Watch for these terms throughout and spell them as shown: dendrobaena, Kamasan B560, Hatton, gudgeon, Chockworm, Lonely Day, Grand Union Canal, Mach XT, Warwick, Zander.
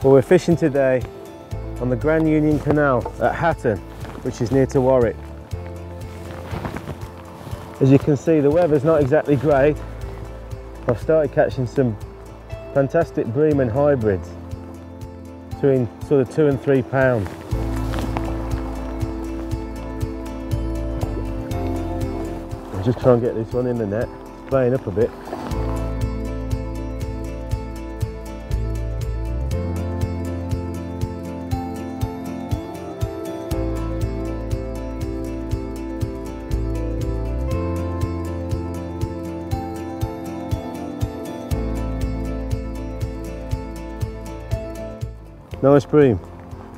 Well, we're fishing today on the Grand Union Canal at Hatton, which is near to Warwick. As you can see, the weather's not exactly great. I've started catching some fantastic bream and hybrids between sort of 2 and 3 pounds. I'll just try and get this one in the net, playing up a bit. Nice bream.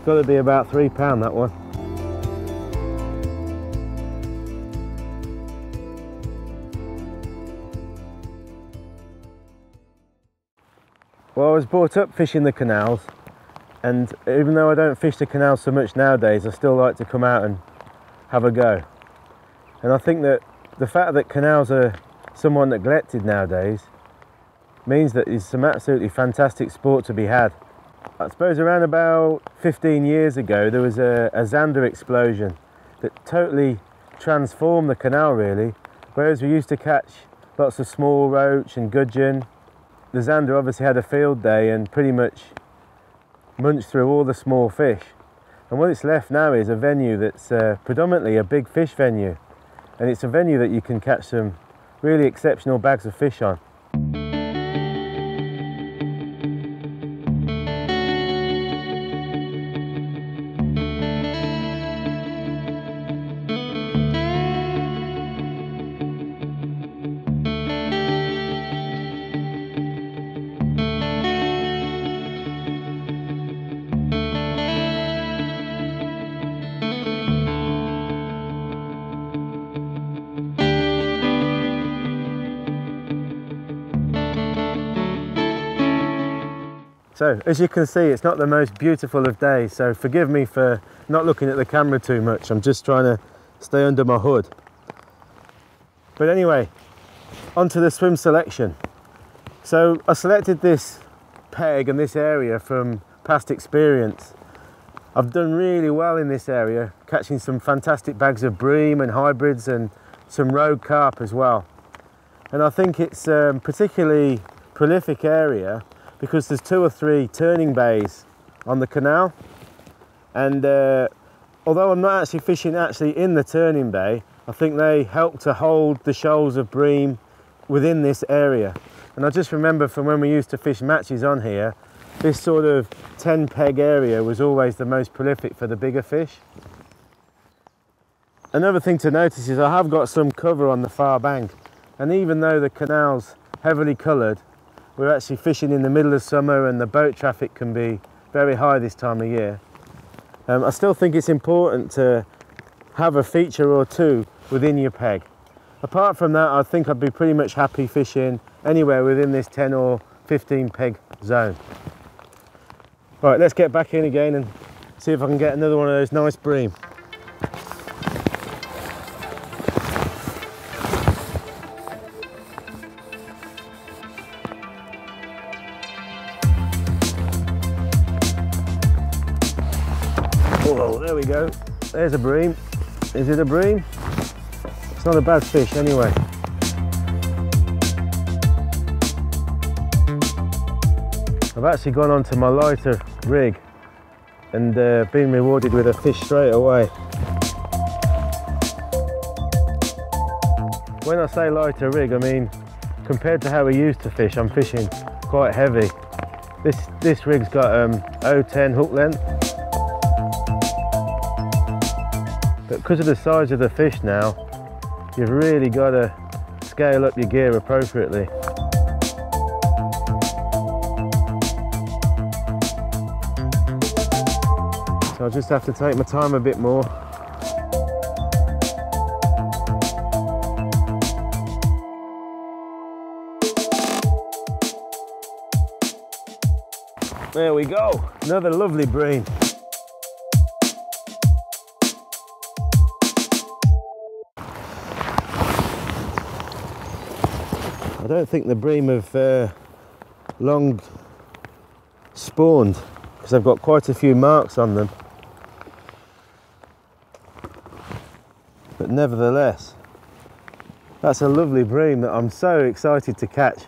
Got to be about 3 pound, that one. Well, I was brought up fishing the canals, and even though I don't fish the canals so much nowadays, I still like to come out and have a go. And I think that the fact that canals are somewhat neglected nowadays means that it's some absolutely fantastic sport to be had. I suppose around about 15 years ago there was a Zander explosion that totally transformed the canal really. Whereas we used to catch lots of small roach and gudgeon, the Zander obviously had a field day and pretty much munched through all the small fish. And what it's left now is a venue that's predominantly a big fish venue, and it's a venue that you can catch some really exceptional bags of fish on. So, as you can see, it's not the most beautiful of days, so forgive me for not looking at the camera too much. I'm just trying to stay under my hood. But anyway, onto the swim selection. So I selected this peg and this area from past experience. I've done really well in this area, catching some fantastic bags of bream and hybrids and some rogue carp as well. And I think it's a particularly prolific area because there's 2 or 3 turning bays on the canal. And although I'm not actually fishing in the turning bay, I think they help to hold the shoals of bream within this area. And I just remember from when we used to fish matches on here, this sort of 10 peg area was always the most prolific for the bigger fish. Another thing to notice is I have got some cover on the far bank. And even though the canal's heavily coloured, we're actually fishing in the middle of summer and the boat traffic can be very high this time of year. I still think it's important to have a feature or two within your peg. Apart from that, I think I'd be pretty much happy fishing anywhere within this 10 or 15 peg zone. All right, let's get back in again and see if I can get another one of those nice bream. Oh, there we go. There's a bream. Is it a bream? It's not a bad fish anyway. I've actually gone onto my lighter rig and been rewarded with a fish straight away. When I say lighter rig, I mean compared to how we used to fish, I'm fishing quite heavy. This rig's got 0.10 hook length. But because of the size of the fish now, you've really got to scale up your gear appropriately. So I'll just have to take my time a bit more. There we go, another lovely bream. I don't think the bream have long spawned. because I've got quite a few marks on them. But nevertheless, that's a lovely bream that I'm so excited to catch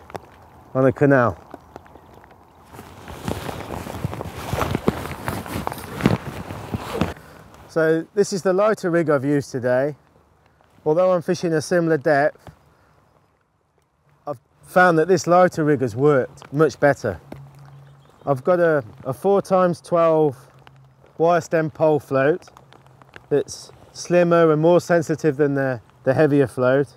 on a canal. So this is the lighter rig I've used today. Although I'm fishing a similar depth, I've found that this lighter rig has worked much better. I've got a 4x12 wire stem pole float that's slimmer and more sensitive than the heavier float.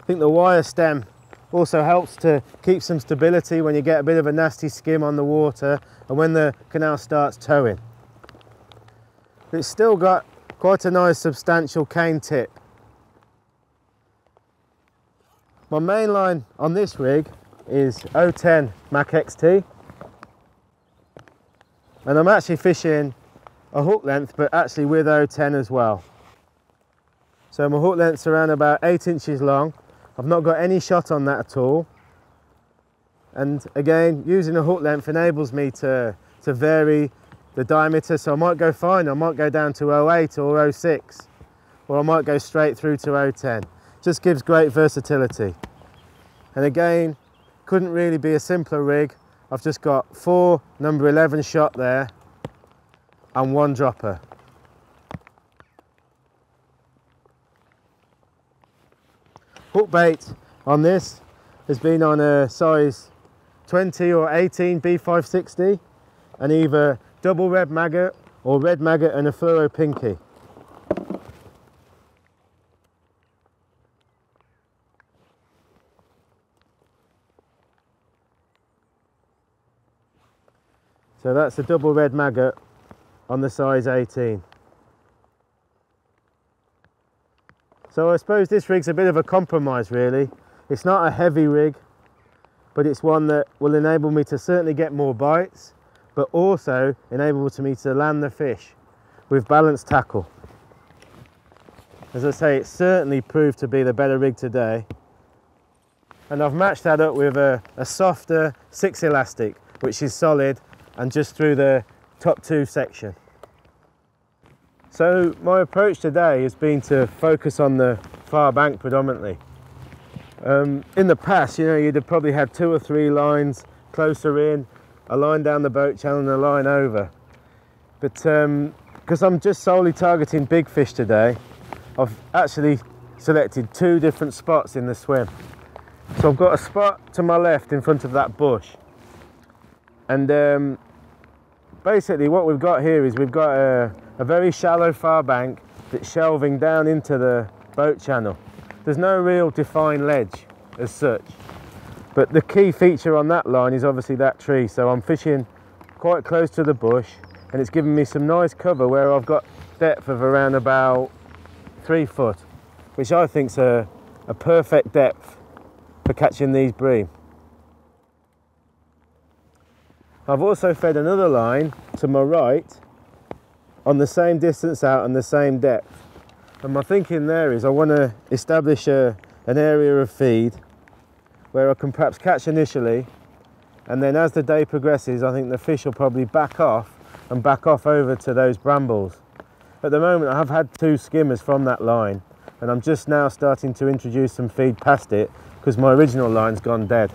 I think the wire stem also helps to keep some stability when you get a bit of a nasty skim on the water and when the canal starts towing. It's still got quite a nice substantial cane tip. My main line on this rig is 010 Mach XT, and I'm actually fishing a hook length, but actually with 010 as well. So my hook length's around about 8 inches long. I've not got any shot on that at all. And again, using a hook length enables me to vary the diameter, so I might go fine, I might go down to 0.8 or 0.6, or I might go straight through to 0.10. Just gives great versatility. And again, couldn't really be a simpler rig. I've just got 4 number 11 shot there and 1 dropper. Hook bait on this has been on a size 20 or 18 B560, and either double red maggot or red maggot and a fluoro pinky. So that's the double red maggot on the size 18. So I suppose this rig's a bit of a compromise really. It's not a heavy rig, but it's one that will enable me to certainly get more bites, but also enables me to land the fish with balanced tackle. As I say, it certainly proved to be the better rig today. And I've matched that up with a softer 6 elastic, which is solid and just through the top 2 section. So my approach today has been to focus on the far bank predominantly. In the past, you know, you'd have probably had 2 or 3 lines closer in, a line down the boat channel and a line over. But because I'm just solely targeting big fish today, I've actually selected 2 different spots in the swim. So I've got a spot to my left in front of that bush. And basically what we've got here is we've got a very shallow far bank that's shelving down into the boat channel. There's no real defined ledge as such. But the key feature on that line is obviously that tree, so I'm fishing quite close to the bush and it's giving me some nice cover where I've got depth of around about 3 foot, which I think is a perfect depth for catching these bream. I've also fed another line to my right on the same distance out and the same depth, and my thinking there is I want to establish an area of feed where I can perhaps catch initially, and then as the day progresses I think the fish will probably back off over to those brambles. At the moment I have had 2 skimmers from that line and I'm just now starting to introduce some feed past it because my original line's gone dead.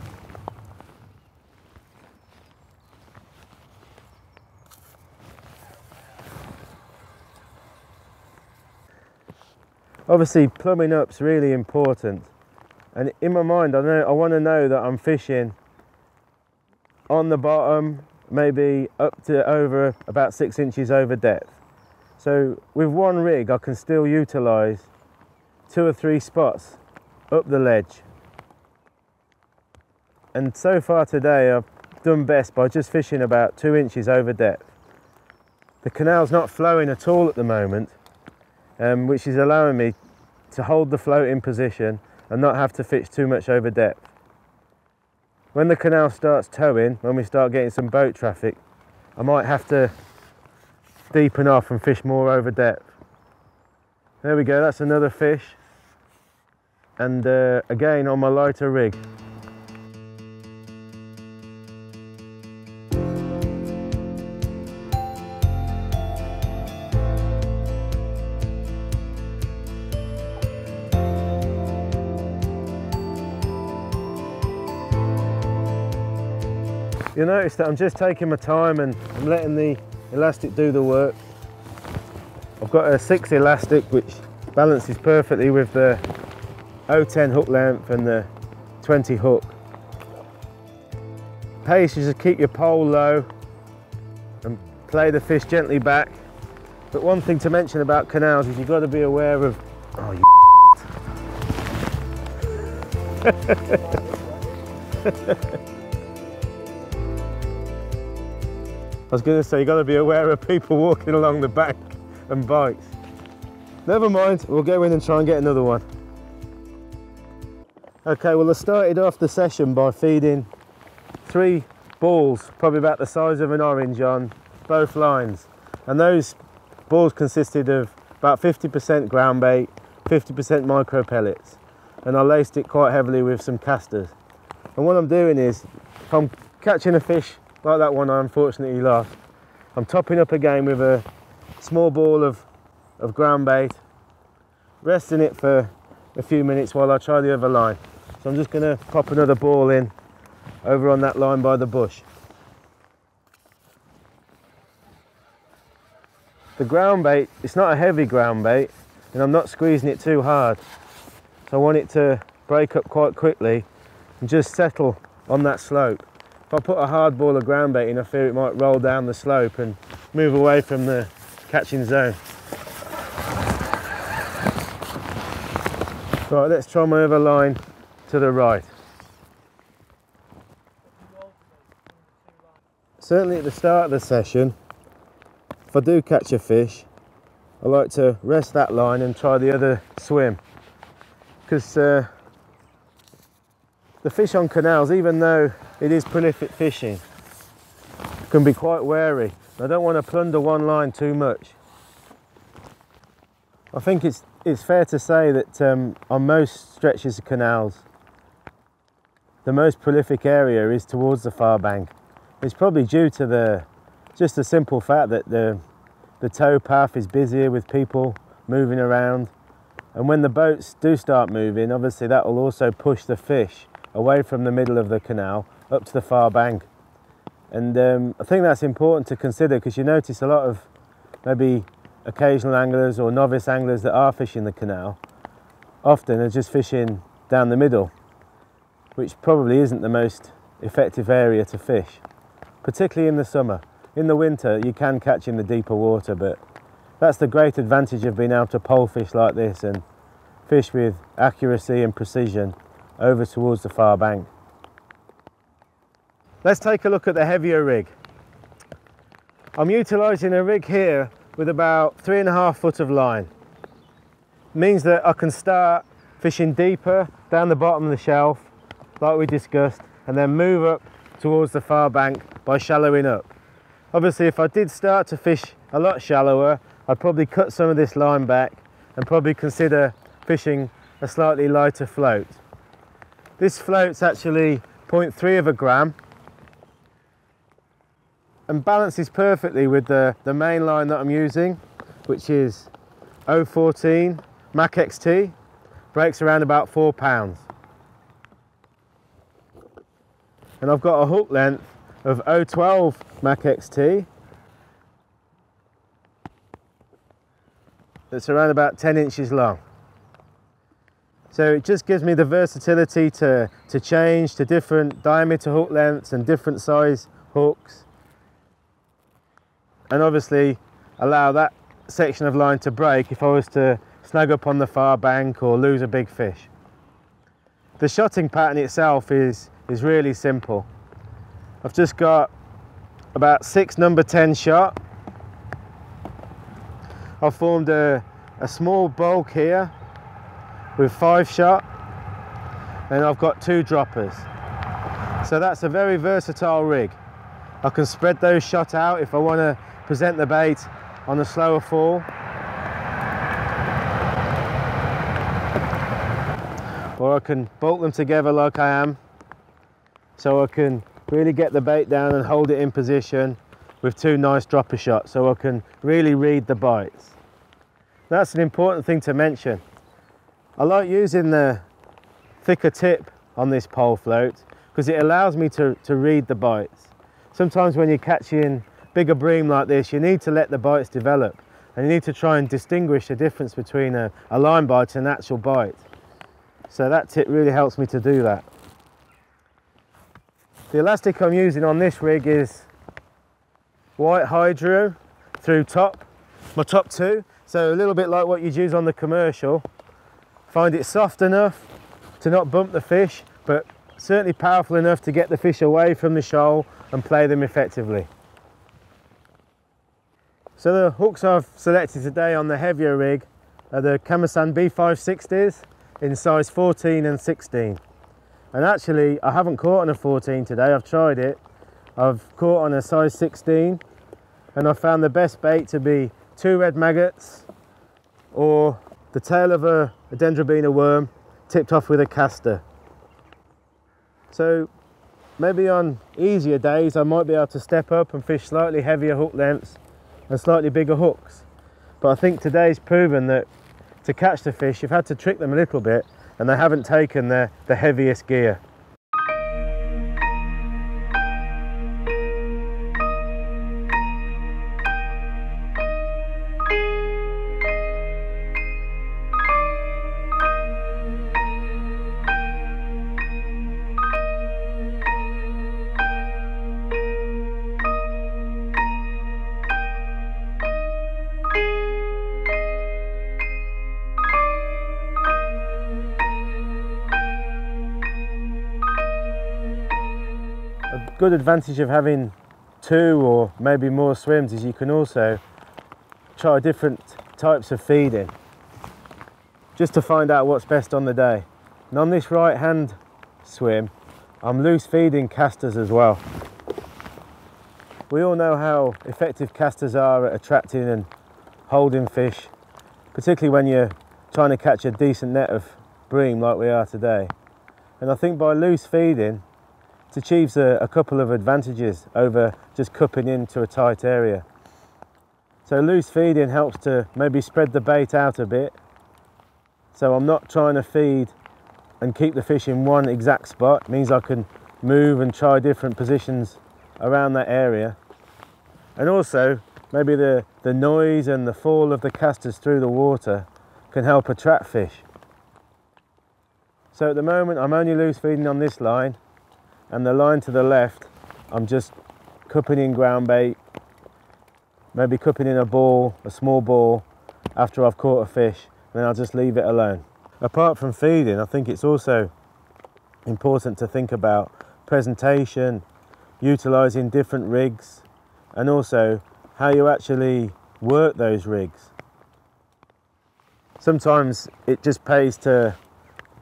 Obviously plumbing up's really important. And in my mind, I want to know that I'm fishing on the bottom, maybe up to over about 6 inches over depth. So with one rig, I can still utilise 2 or 3 spots up the ledge. And so far today, I've done best by just fishing about 2 inches over depth. The canal's not flowing at all at the moment, which is allowing me to hold the float in position and not have to fish too much over depth. When the canal starts towing, when we start getting some boat traffic, I might have to deepen off and fish more over depth. There we go, that's another fish. And again on my lighter rig. You'll notice that I'm just taking my time and I'm letting the elastic do the work. I've got a 6 elastic which balances perfectly with the 010 hook length and the 20 hook. Pace is to keep your pole low and play the fish gently back. But one thing to mention about canals is you've got to be aware of... Oh, you I was going to say, you've got to be aware of people walking along the bank and bikes. Never mind, we'll go in and try and get another one. Okay, well I started off the session by feeding 3 balls, probably about the size of an orange, on both lines. And those balls consisted of about 50% ground bait, 50% micro pellets. And I laced it quite heavily with some casters. And what I'm doing is, if I'm catching a fish like that one I unfortunately lost, I'm topping up again with a small ball of ground bait, resting it for a few minutes while I try the other line. So I'm just going to pop another ball in over on that line by the bush. The ground bait, it's not a heavy ground bait and I'm not squeezing it too hard. So I want it to break up quite quickly and just settle on that slope. If I put a hard ball of ground bait in, I fear it might roll down the slope and move away from the catching zone. Right, let's try my other line to the right. Certainly at the start of the session, if I do catch a fish, I like to rest that line and try the other swim. Because the fish on canals, even though it is prolific fishing, can be quite wary. I don't want to plunder one line too much. I think it's fair to say that on most stretches of canals, the most prolific area is towards the far bank. It's probably due to just the simple fact that the tow path is busier with people moving around. And when the boats do start moving, obviously that will also push the fish away from the middle of the canal up to the far bank. And I think that's important to consider, because you notice a lot of maybe occasional anglers or novice anglers that are fishing the canal often are just fishing down the middle, which probably isn't the most effective area to fish, particularly in the summer. In the winter you can catch in the deeper water, but that's the great advantage of being able to pole fish like this and fish with accuracy and precision over towards the far bank. Let's take a look at the heavier rig. I'm utilising a rig here with about 3.5 foot of line. It means that I can start fishing deeper down the bottom of the shelf, like we discussed, and then move up towards the far bank by shallowing up. Obviously, if I did start to fish a lot shallower, I'd probably cut some of this line back and probably consider fishing a slightly lighter float. This float's actually 0.3 of a gram and balances perfectly with the main line that I'm using, which is 014 Mach XT, breaks around about 4 pounds. And I've got a hook length of 012 Mach XT that's around about 10 inches long. So it just gives me the versatility to change to different diameter hook lengths and different size hooks, and obviously allow that section of line to break if I was to snag up on the far bank or lose a big fish. The shotting pattern itself is really simple. I've just got about 6 number 10 shot. I've formed a small bulk here with 5 shot, and I've got 2 droppers. So that's a very versatile rig. I can spread those shot out if I want to present the bait on a slower fall, or I can bolt them together like I am, so I can really get the bait down and hold it in position with 2 nice dropper shots, so I can really read the bites. That's an important thing to mention. I like using the thicker tip on this pole float because it allows me to read the bites. Sometimes when you're catching bigger bream like this, you need to let the bites develop, and you need to try and distinguish the difference between a line bite and an actual bite. So that tip really helps me to do that. The elastic I'm using on this rig is white hydro through top, my top two. So a little bit like what you'd use on the commercial. Find it soft enough to not bump the fish, but certainly powerful enough to get the fish away from the shoal and play them effectively. So the hooks I've selected today on the heavier rig are the Kamasan B560s in size 14 and 16. And actually, I haven't caught on a 14 today, I've tried it. I've caught on a size 16, and I found the best bait to be two red maggots or the tail of a dendrobaena worm tipped off with a caster. So maybe on easier days I might be able to step up and fish slightly heavier hook lengths and slightly bigger hooks. But I think today's proven that to catch the fish you've had to trick them a little bit, and they haven't taken the heaviest gear. Good advantage of having two or maybe more swims is you can also try different types of feeding just to find out what's best on the day. And on this right hand swim I'm loose feeding casters as well. We all know how effective casters are at attracting and holding fish, particularly when you're trying to catch a decent net of bream like we are today. And I think by loose feeding it achieves a couple of advantages over just cupping into a tight area. So loose feeding helps to maybe spread the bait out a bit. So I'm not trying to feed and keep the fish in one exact spot. It means I can move and try different positions around that area. And also maybe the noise and the fall of the casters through the water can help attract fish. So at the moment I'm only loose feeding on this line, and the line to the left, I'm just cupping in ground bait, maybe cupping in a ball, a small ball, after I've caught a fish, and then I'll just leave it alone. Apart from feeding, I think it's also important to think about presentation, utilising different rigs, and also how you actually work those rigs. Sometimes it just pays to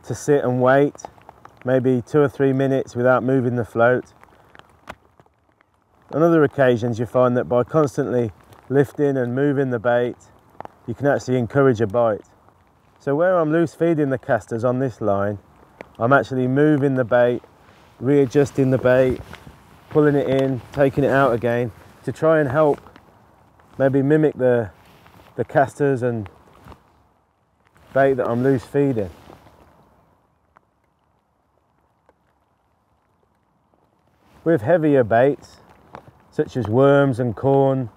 sit and wait, maybe 2 or 3 minutes without moving the float. On other occasions you find that by constantly lifting and moving the bait you can actually encourage a bite. So where I'm loose feeding the casters on this line, I'm actually moving the bait, readjusting the bait, pulling it in, taking it out again to try and help maybe mimic the casters and bait that I'm loose feeding. With heavier baits, such as worms and corn,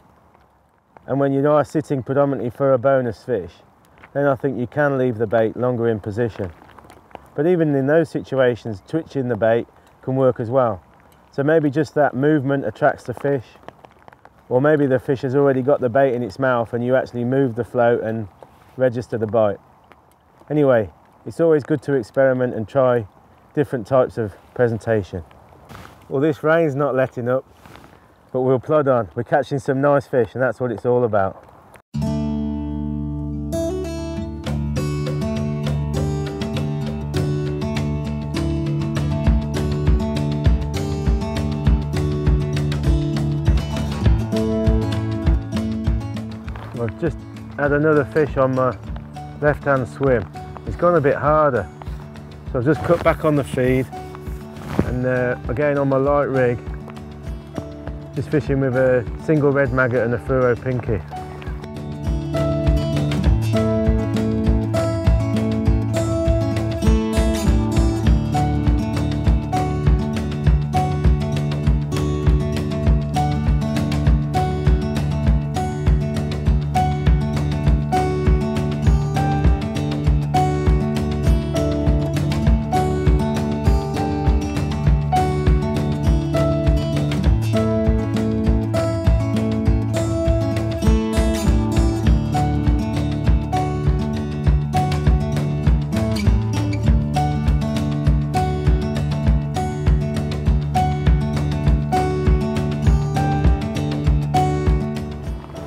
and when you are sitting predominantly for a bonus fish, then I think you can leave the bait longer in position. But even in those situations, twitching the bait can work as well. So maybe just that movement attracts the fish, or maybe the fish has already got the bait in its mouth and you actually move the float and register the bite. Anyway, it's always good to experiment and try different types of presentation. Well, this rain's not letting up, but we'll plod on. We're catching some nice fish, and that's what it's all about. I've just had another fish on my left-hand swim. It's gone a bit harder, so I've just cut back on the feed. And again on my light rig, just fishing with a single red maggot and a fluoro pinky.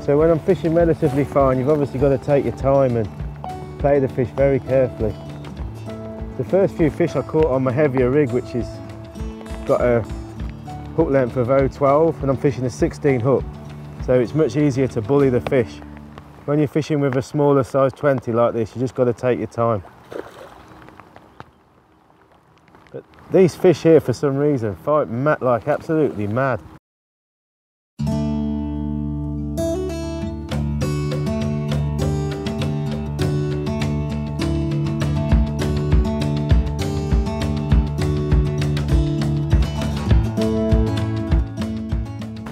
So when I'm fishing relatively fine, you've obviously got to take your time and play the fish very carefully. The first few fish I caught on my heavier rig, which has got a hook length of 0.12, and I'm fishing a 16 hook, so it's much easier to bully the fish. When you're fishing with a smaller size 20 like this, you just got to take your time. But these fish here, for some reason, fight mad, like absolutely mad.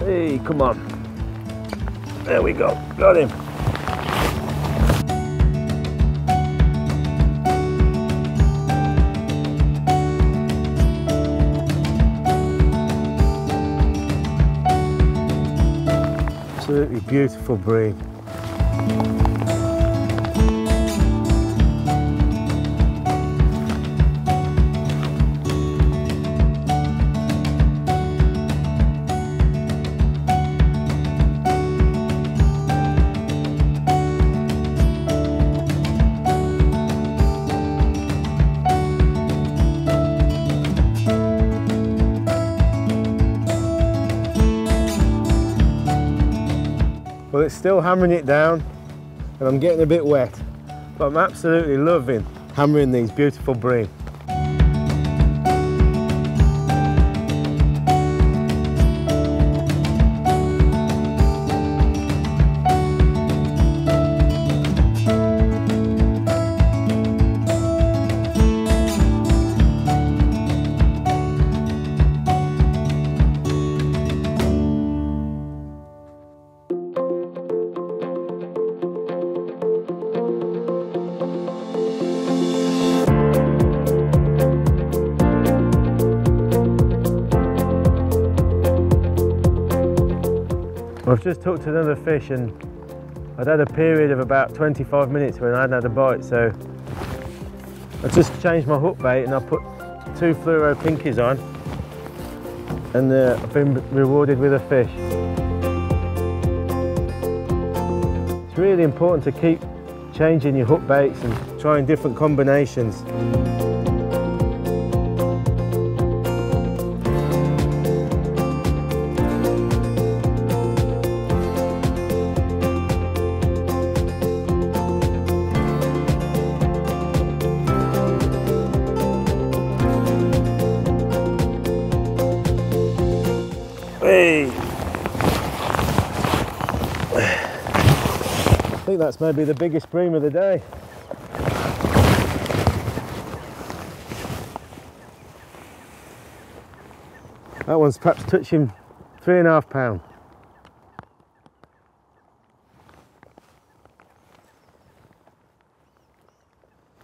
Hey, come on. There we go, got him. Absolutely beautiful breed. Well, it's still hammering it down and I'm getting a bit wet, but I'm absolutely loving hammering these beautiful bream. I've just hooked another fish and I'd had a period of about 25 minutes when I hadn't had a bite, so I just changed my hook bait and I put 2 fluoro pinkies on, and I've been rewarded with a fish. It's really important to keep changing your hook baits and trying different combinations. I think that's maybe the biggest bream of the day. That one's perhaps touching 3.5 pound.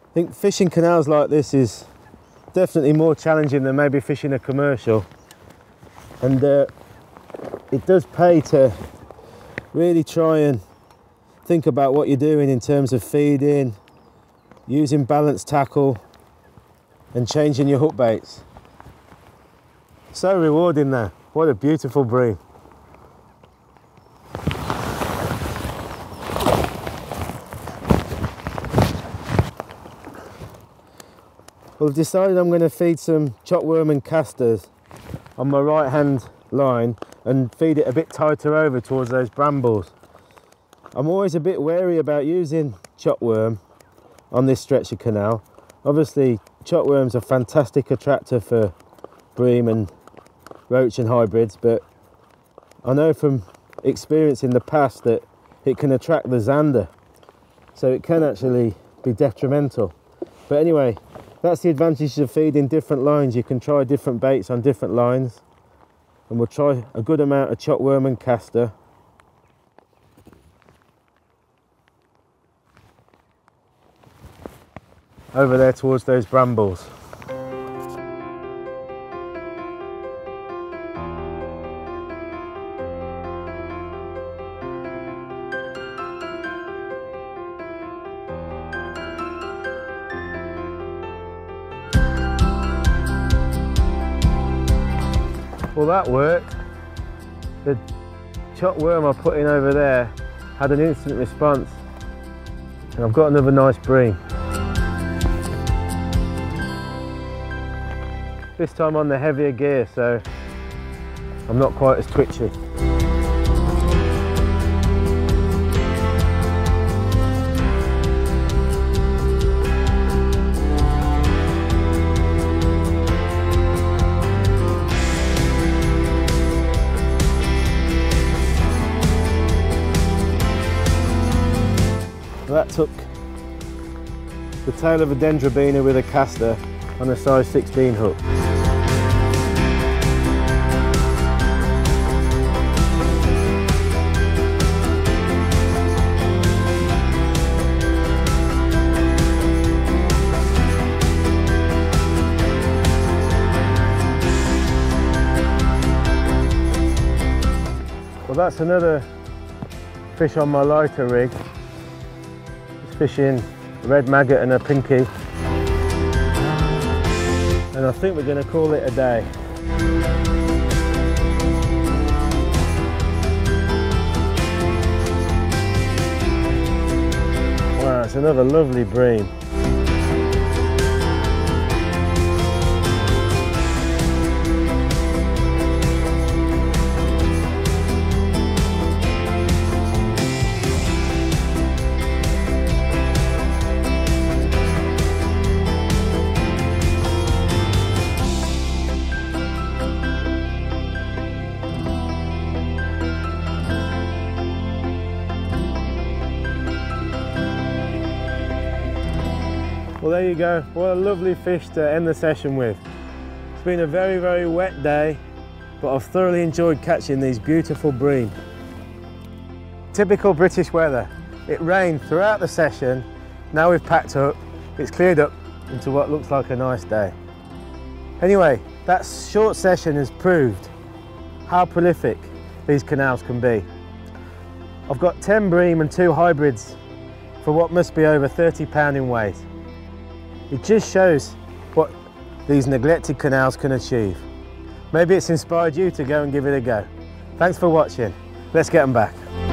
I think fishing canals like this is definitely more challenging than maybe fishing a commercial, and it does pay to really try and think about what you're doing in terms of feeding, using balanced tackle and changing your hook baits. So rewarding there. What a beautiful bream. Well, I've decided I'm going to feed some chockworm and casters on my right hand line and feed it a bit tighter over towards those brambles. I'm always a bit wary about using chockworm on this stretch of canal. Obviously chockworm's a fantastic attractor for bream and roach and hybrids, but I know from experience in the past that it can attract the zander, so it can actually be detrimental. But anyway, that's the advantage of feeding different lines. You can try different baits on different lines. And we'll try a good amount of chockworm and castor. Over there towards those brambles. Well, that worked. The chockworm I put in over there had an instant response, and I've got another nice bream. This time on the heavier gear, so I'm not quite as twitchy. That took the tail of a dendrobaena with a caster on a size 16 hook. Well, that's another fish on my lighter rig. Fishing a red maggot and a pinky, and I think we're going to call it a day. Wow, it's another lovely bream. Well, there you go, what a lovely fish to end the session with. It's been a very, very wet day, but I've thoroughly enjoyed catching these beautiful bream. Typical British weather. It rained throughout the session, now we've packed up, it's cleared up into what looks like a nice day. Anyway, that short session has proved how prolific these canals can be. I've got 10 bream and 2 hybrids for what must be over 30 lbs in weight. It just shows what these neglected canals can achieve. Maybe it's inspired you to go and give it a go. Thanks for watching. Let's get them back.